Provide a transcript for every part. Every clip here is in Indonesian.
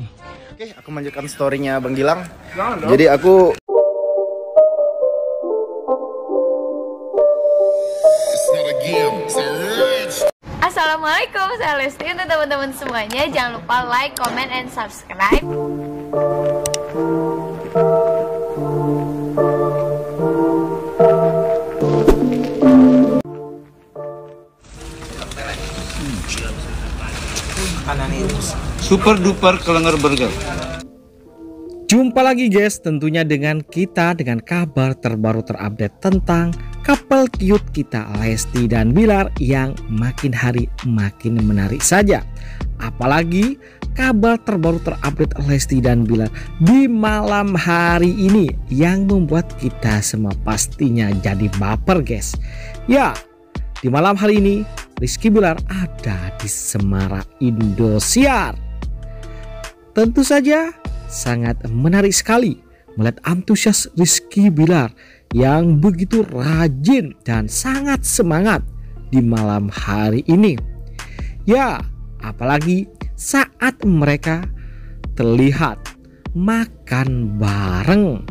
ini. Oke, aku lanjutkan story-nya Bang Gilang. Jadi aku Assalamualaikum, saya Lesti. Untuk teman-teman semuanya, jangan lupa like, comment, and subscribe. Super duper kelenger burger. Jumpa lagi guys, tentunya dengan kita dengan kabar terbaru terupdate tentang couple cute kita Lesti dan Billar yang makin hari makin menarik saja. Apalagi kabar terbaru terupdate Lesti dan Billar di malam hari ini yang membuat kita semua pastinya jadi baper guys. Ya, di malam hari ini Rizky Billar ada di Semarang, Indosiar. Tentu saja sangat menarik sekali melihat antusias Rizky Billar yang begitu rajin dan sangat semangat di malam hari ini. Ya, apalagi saat mereka terlihat makan bareng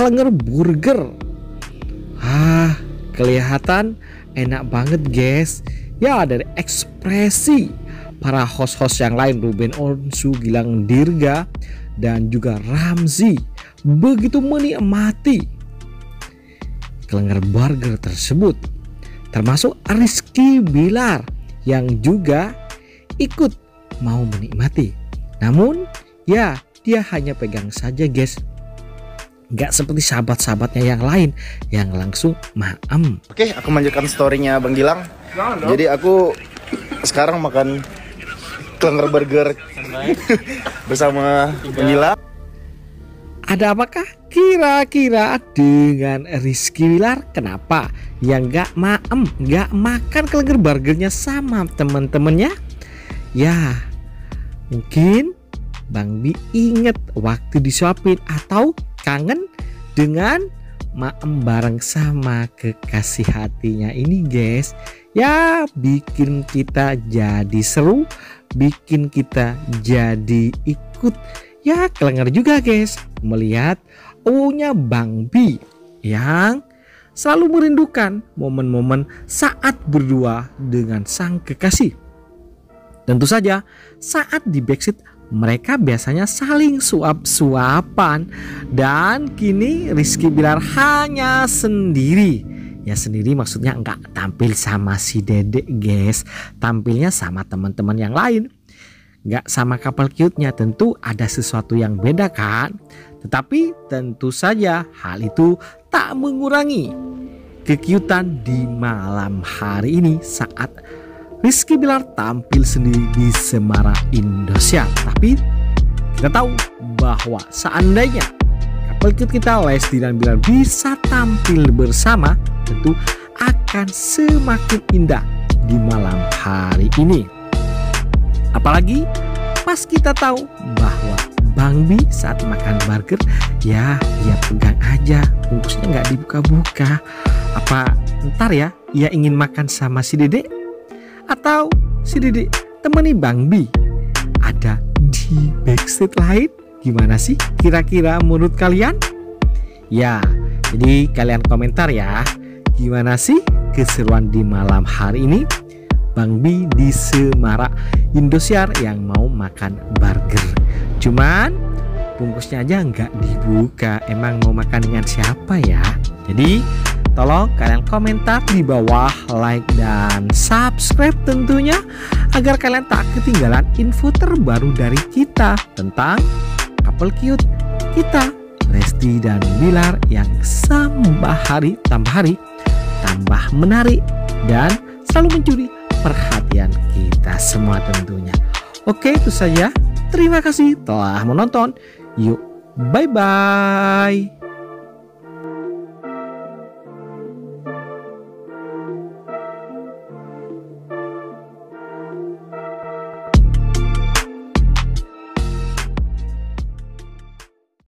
kelenger burger. Ah, kelihatan enak banget guys. Ya, dari ekspresi para host-host yang lain, Ruben Onsu, Gilang Dirga, dan juga Ramzi, begitu menikmati kelenger burger tersebut. Termasuk Rizky Billar yang juga ikut mau menikmati. Namun ya, dia hanya pegang saja guys, nggak seperti sahabat-sahabatnya yang lain yang langsung maem. Oke, aku lanjutkan story-nya Bang Gilang. Jadi aku sekarang makan kelenger burger bersama Gilang. Ada apakah kira-kira dengan Rizky Billar? Kenapa yang gak maem, gak makan kelenger burgernya sama temen-temennya? Ya, mungkin Bang Bi inget waktu disuapin atau kangen dengan maem bareng sama kekasih hatinya ini guys. Ya, bikin kita jadi seru, bikin kita jadi ikut ya kelenger juga guys, melihat ownya Bang Bi yang selalu merindukan momen-momen saat berdua dengan sang kekasih. Tentu saja saat di backseat mereka biasanya saling suap-suapan, dan kini Rizky Billar hanya sendiri. Ya, sendiri maksudnya nggak tampil sama si dedek guys, tampilnya sama teman-teman yang lain. Nggak sama couple cute-nya, tentu ada sesuatu yang beda kan. Tetapi tentu saja hal itu tak mengurangi kekiutan di malam hari ini saat Rizky Billar tampil sendiri di Semarang, Indosiar. Tapi kita tahu bahwa seandainya couple cute kita Lesti dan Billar bisa tampil bersama, tentu akan semakin indah di malam hari ini. Apalagi pas kita tahu bahwa Bang Bi saat makan burger, ya dia pegang aja, bungkusnya nggak dibuka-buka. Apa ntar ya ia ingin makan sama si dedek? Atau si dedek temani Bang Bi ada di backstage lain? Gimana sih kira-kira menurut kalian? Ya, jadi kalian komentar ya, gimana sih keseruan di malam hari ini Bang Bi di Semarang, Indosiar yang mau makan burger, cuman bungkusnya aja nggak dibuka. Emang mau makan dengan siapa ya? Jadi tolong kalian komentar di bawah, like dan subscribe tentunya, agar kalian tak ketinggalan info terbaru dari kita tentang couple cute kita Lesti dan Billar yang tambah hari tambah menarik dan selalu mencuri perhatian kita semua tentunya. Oke, itu saja, terima kasih telah menonton. Yuk, bye-bye.